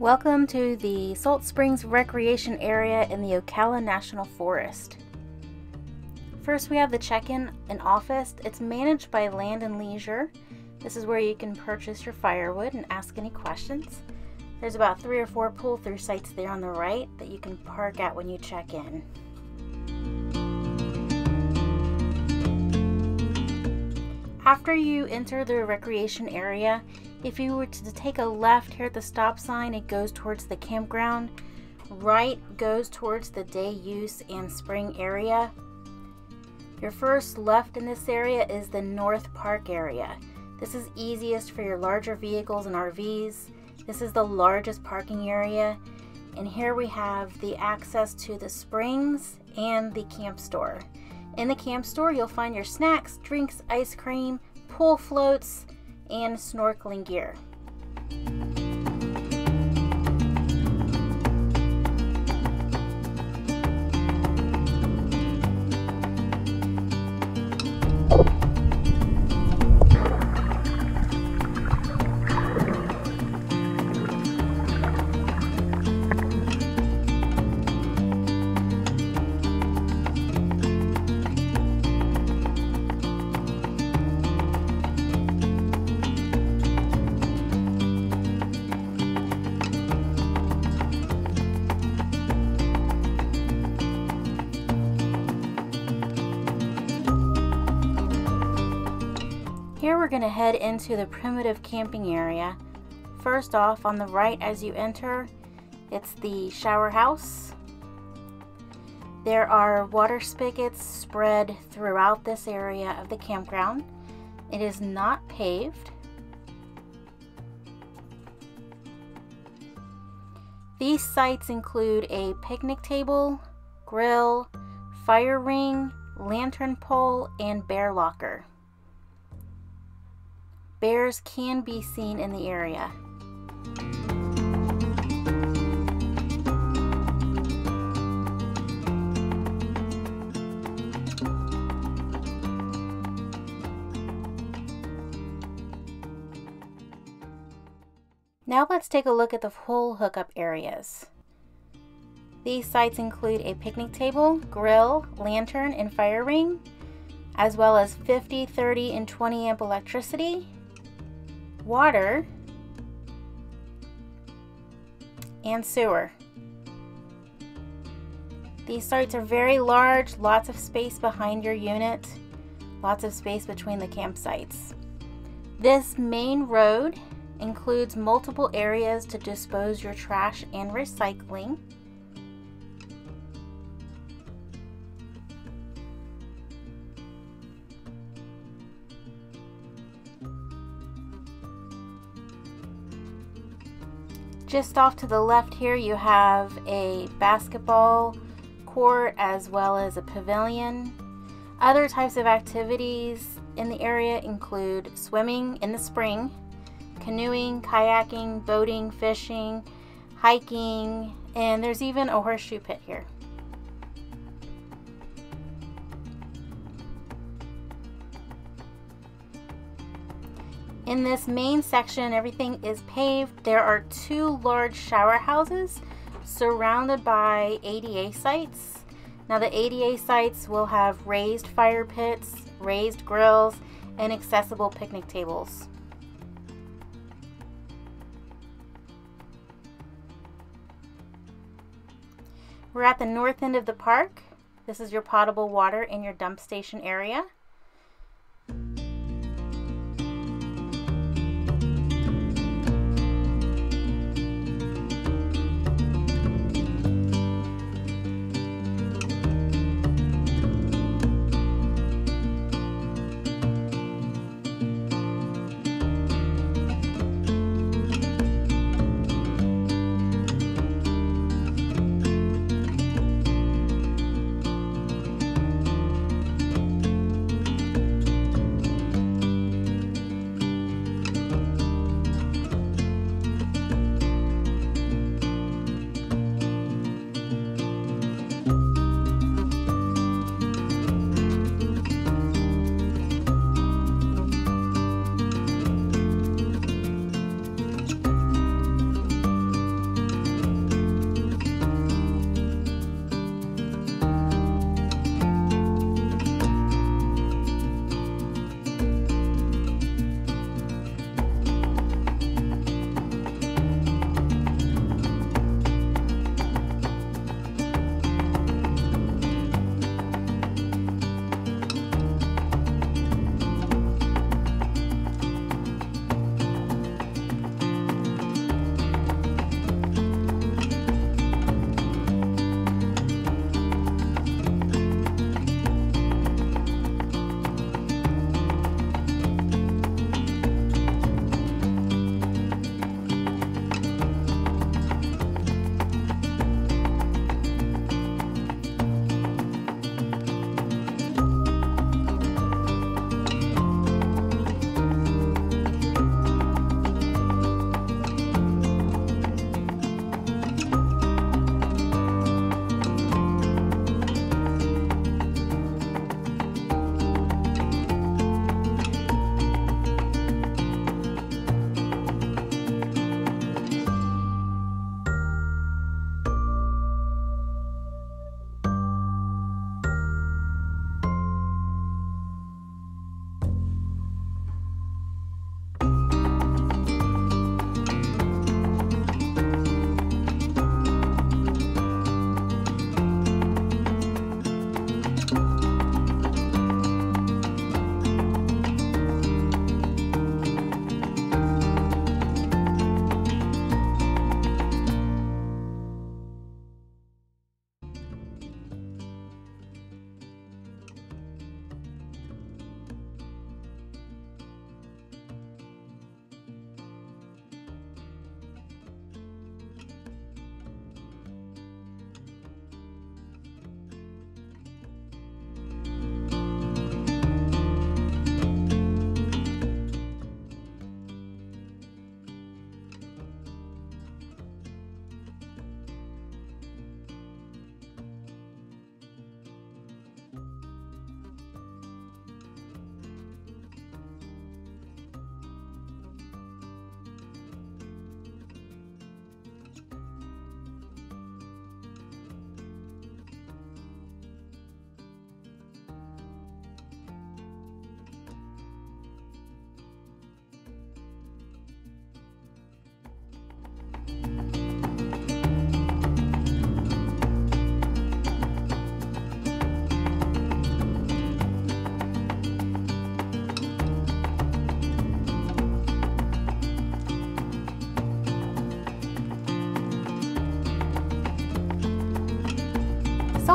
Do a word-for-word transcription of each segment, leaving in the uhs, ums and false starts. Welcome to the Salt Springs Recreation Area in the Ocala National Forest. First, we have the check-in and office. It's managed by Land and Leisure. This is where you can purchase your firewood and ask any questions. There's about three or four pull-through sites there on the right that you can park at when you check in. After you enter the recreation area, if you were to take a left here at the stop sign, it goes towards the campground. Right goes towards the day use and spring area. Your first left in this area is the North Park area. This is easiest for your larger vehicles and R Vs. This is the largest parking area. And here we have the access to the springs and the camp store. In the camp store, you'll find your snacks, drinks, ice cream, pool floats, and snorkeling gear. Here we're going to head into the primitive camping area. First off, on the right as you enter, it's the shower house. There are water spigots spread throughout this area of the campground. It is not paved. These sites include a picnic table, grill, fire ring, lantern pole, and bear locker. Bears can be seen in the area. Now let's take a look at the whole hookup areas. These sites include a picnic table, grill, lantern, and fire ring, as well as fifty, thirty, and twenty amp electricity, water, and sewer. These sites are very large, lots of space behind your unit, lots of space between the campsites. This main road includes multiple areas to dispose your trash and recycling. Just off to the left here, you have a basketball court as well as a pavilion. Other types of activities in the area include swimming in the spring, canoeing, kayaking, boating, fishing, hiking, and there's even a horseshoe pit here. In this main section, everything is paved. There are two large shower houses surrounded by A D A sites. Now the A D A sites will have raised fire pits, raised grills, and accessible picnic tables. We're at the north end of the park. This is your potable water and your dump station area.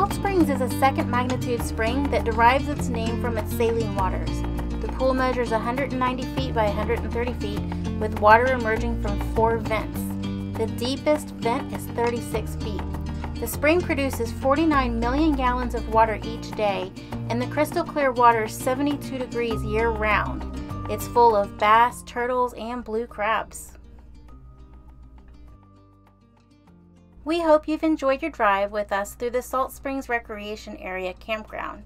Salt Springs is a second magnitude spring that derives its name from its saline waters. The pool measures one hundred ninety feet by one hundred thirty feet with water emerging from four vents. The deepest vent is thirty-six feet. The spring produces forty-nine million gallons of water each day, and the crystal clear water is seventy-two degrees year-round. It's full of bass, turtles, and blue crabs. We hope you've enjoyed your drive with us through the Salt Springs Recreation Area campground.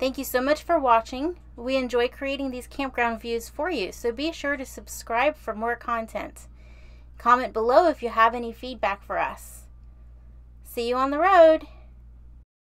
Thank you so much for watching. We enjoy creating these campground views for you, so be sure to subscribe for more content. Comment below if you have any feedback for us. See you on the road!